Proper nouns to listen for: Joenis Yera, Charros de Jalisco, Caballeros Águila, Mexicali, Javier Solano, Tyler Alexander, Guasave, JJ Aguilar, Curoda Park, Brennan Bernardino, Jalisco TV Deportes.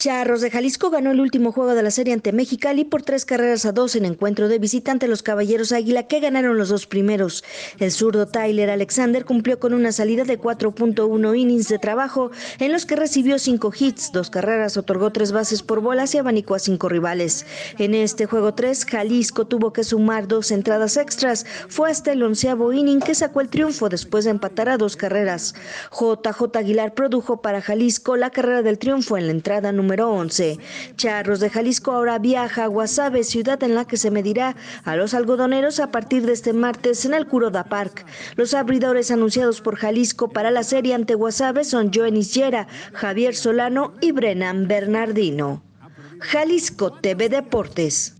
Charros de Jalisco ganó el último juego de la serie ante Mexicali por 3-2 en encuentro de visitante a los Caballeros Águila, que ganaron los dos primeros. El zurdo Tyler Alexander cumplió con una salida de 4.1 innings de trabajo, en los que recibió 5 hits, 2 carreras, otorgó 3 bases por bolas y abanicó a 5 rivales. En este juego 3, Jalisco tuvo que sumar 2 entradas extras. Fue hasta el 11avo inning que sacó el triunfo después de empatar a 2 carreras. JJ Aguilar produjo para Jalisco la carrera del triunfo en la entrada número 11. Charros de Jalisco ahora viaja a Guasave, ciudad en la que se medirá a los algodoneros a partir de este martes en el Curoda Park. Los abridores anunciados por Jalisco para la serie ante Guasave son Joenis Yera, Javier Solano y Brennan Bernardino. Jalisco TV Deportes.